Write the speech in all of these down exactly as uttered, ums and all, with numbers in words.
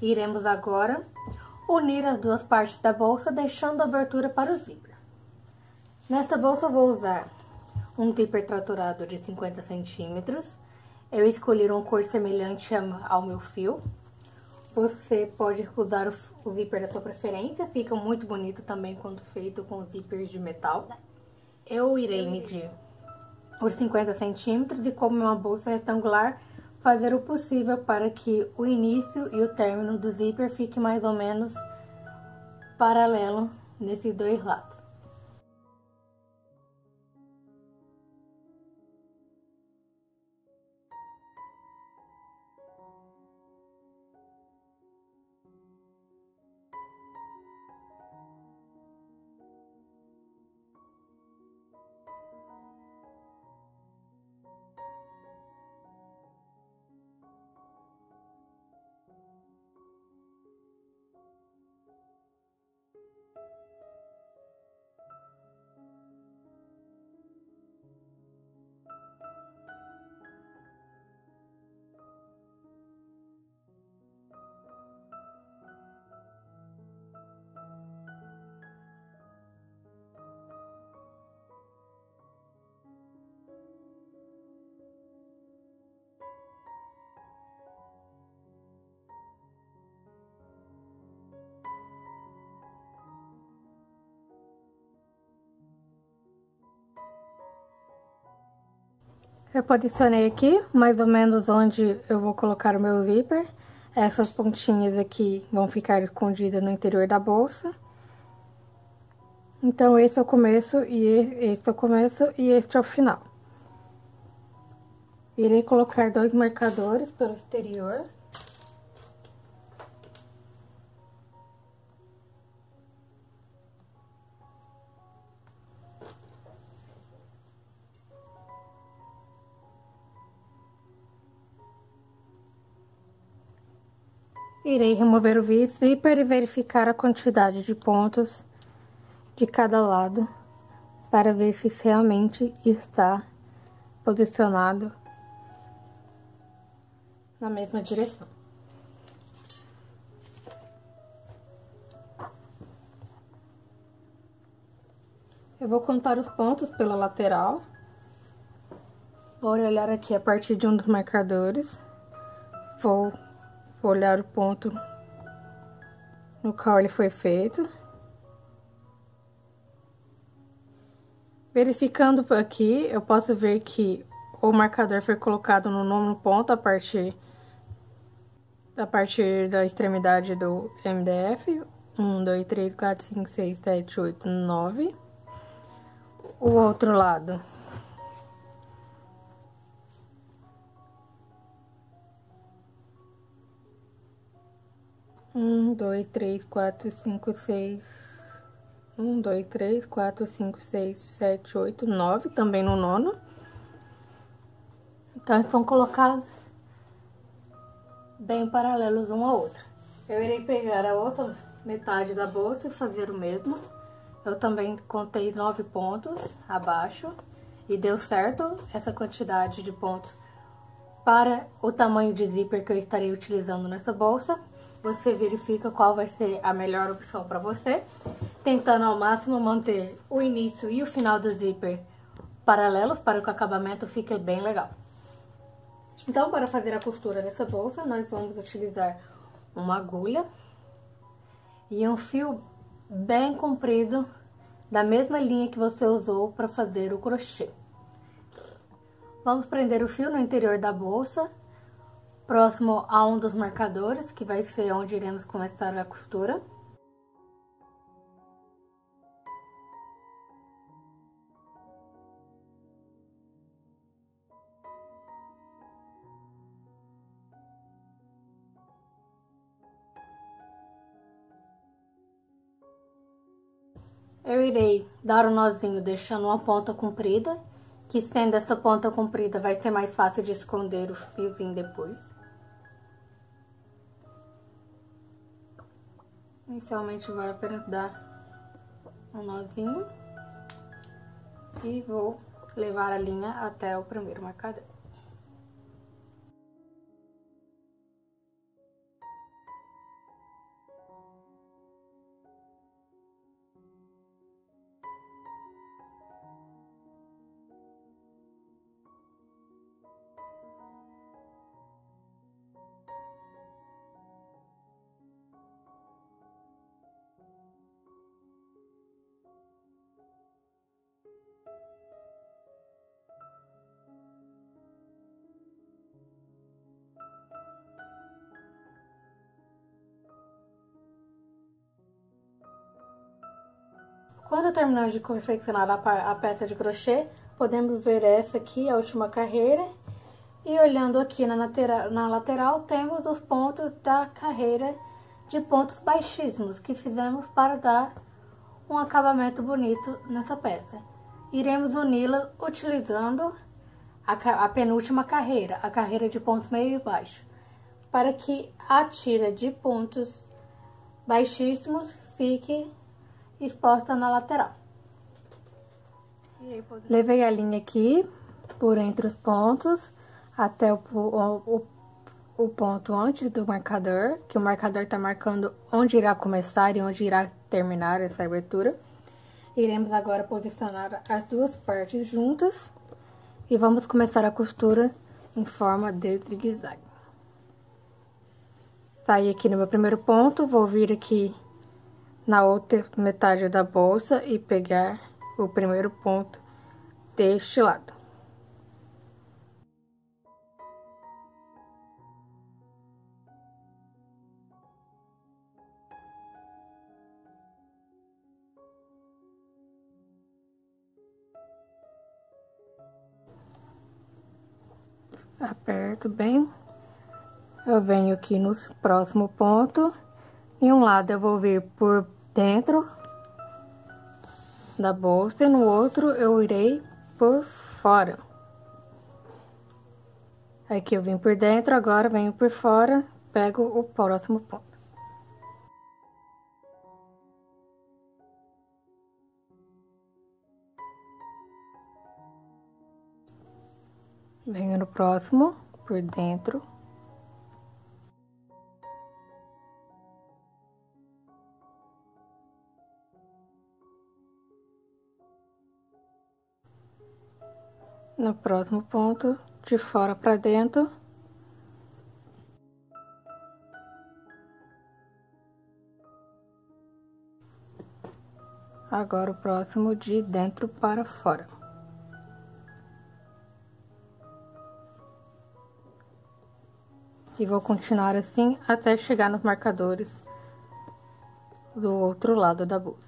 Iremos agora unir as duas partes da bolsa, deixando abertura para o zíper. Nesta bolsa eu vou usar um zíper tratorado de cinquenta centímetros. Eu escolhi uma cor semelhante ao meu fio. Você pode usar o zíper da sua preferência, fica muito bonito também quando feito com zíperes de metal. Eu irei medir os cinquenta centímetros e, como é uma bolsa retangular, fazer o possível para que o início e o término do zíper fique mais ou menos paralelo nesses dois lados. Eu posicionei aqui, mais ou menos onde eu vou colocar o meu zíper. Essas pontinhas aqui vão ficar escondidas no interior da bolsa. Então, esse é o começo, e esse é o começo, e este é o final. Irei colocar dois marcadores pelo exterior. Irei remover o zíper e verificar a quantidade de pontos de cada lado, para ver se realmente está posicionado na mesma direção. Eu vou contar os pontos pela lateral. Vou olhar aqui a partir de um dos marcadores. Vou... Vou olhar o ponto no qual ele foi feito. Verificando por aqui, eu posso ver que o marcador foi colocado no nono ponto, a partir, a partir da extremidade do M D F. um, dois, três, quatro, cinco, seis, sete, oito, nove. O outro lado... um, dois, três, quatro, cinco, seis... um, dois, três, quatro, cinco, seis, sete, oito, nove, também no nono. Então, estão colocados bem paralelos um ao outro. Eu irei pegar a outra metade da bolsa e fazer o mesmo. Eu também contei nove pontos abaixo e deu certo essa quantidade de pontos para o tamanho de zíper que eu estarei utilizando nessa bolsa. Você verifica qual vai ser a melhor opção para você, tentando ao máximo manter o início e o final do zíper paralelos para que o acabamento fique bem legal. Então, para fazer a costura dessa bolsa, nós vamos utilizar uma agulha e um fio bem comprido da mesma linha que você usou para fazer o crochê. Vamos prender o fio no interior da bolsa, próximo a um dos marcadores, que vai ser onde iremos começar a costura. Eu irei dar um nozinho deixando uma ponta comprida, que sendo essa ponta comprida vai ser mais fácil de esconder o fiozinho depois. Inicialmente, vou apenas dar um nozinho e vou levar a linha até o primeiro marcador. Quando terminamos de confeccionar a peça de crochê, podemos ver essa aqui, a última carreira. E olhando aqui na lateral, na lateral temos os pontos da carreira de pontos baixíssimos que fizemos para dar um acabamento bonito nessa peça. Iremos uni-la utilizando a, a penúltima carreira, a carreira de pontos meio e baixo, para que a tira de pontos baixíssimos fique exposta na lateral. Levei a linha aqui por entre os pontos até o, o, o ponto antes do marcador, que o marcador está marcando onde irá começar e onde irá terminar essa abertura. Iremos agora posicionar as duas partes juntas e vamos começar a costura em forma de zigue-zague. Saí aqui no meu primeiro ponto, vou vir aqui na outra metade da bolsa e pegar o primeiro ponto deste lado. Aperto bem, eu venho aqui no próximo ponto, em um lado eu vou vir por dentro da bolsa e no outro eu irei por fora. Aqui eu vim por dentro, agora venho por fora, pego o próximo ponto. Venho no próximo por dentro. No próximo ponto, de fora para dentro. Agora o próximo de dentro para fora. E vou continuar assim até chegar nos marcadores do outro lado da bolsa.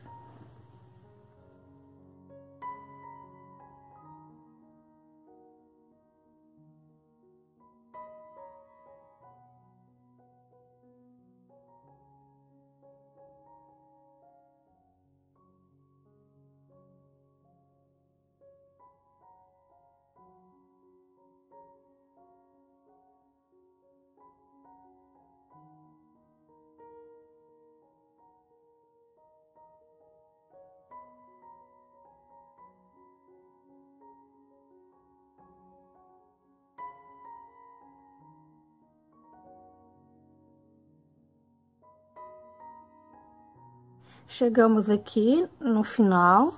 Chegamos aqui no final,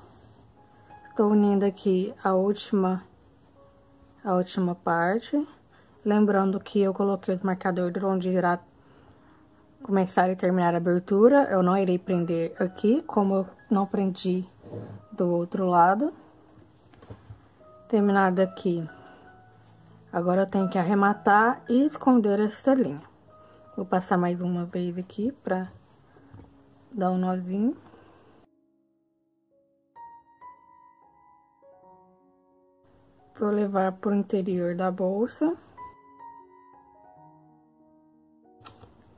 estou unindo aqui a última, a última parte, lembrando que eu coloquei os marcadores onde irá começar e terminar a abertura, eu não irei prender aqui, como eu não prendi do outro lado. Terminado aqui, agora eu tenho que arrematar e esconder essa linha. Vou passar mais uma vez aqui para dá um nozinho. Vou levar pro interior da bolsa.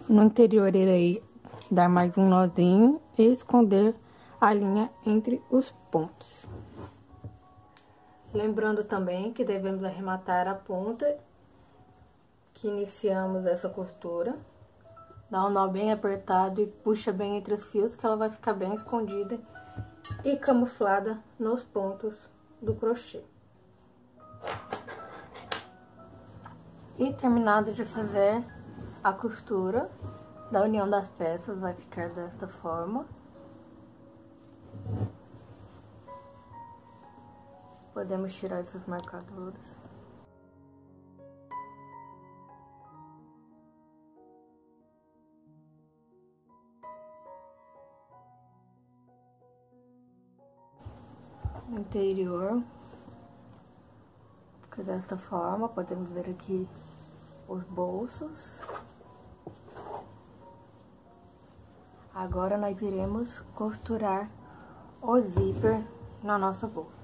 No interior irei dar mais um nozinho e esconder a linha entre os pontos. Lembrando também que devemos arrematar a ponta que iniciamos essa costura. Dá um nó bem apertado e puxa bem entre os fios, que ela vai ficar bem escondida e camuflada nos pontos do crochê. E terminado de fazer a costura da união das peças, vai ficar desta forma. Podemos tirar esses marcadores. interior. Fica desta forma, podemos ver aqui os bolsos. Agora nós iremos costurar o zíper na nossa bolsa.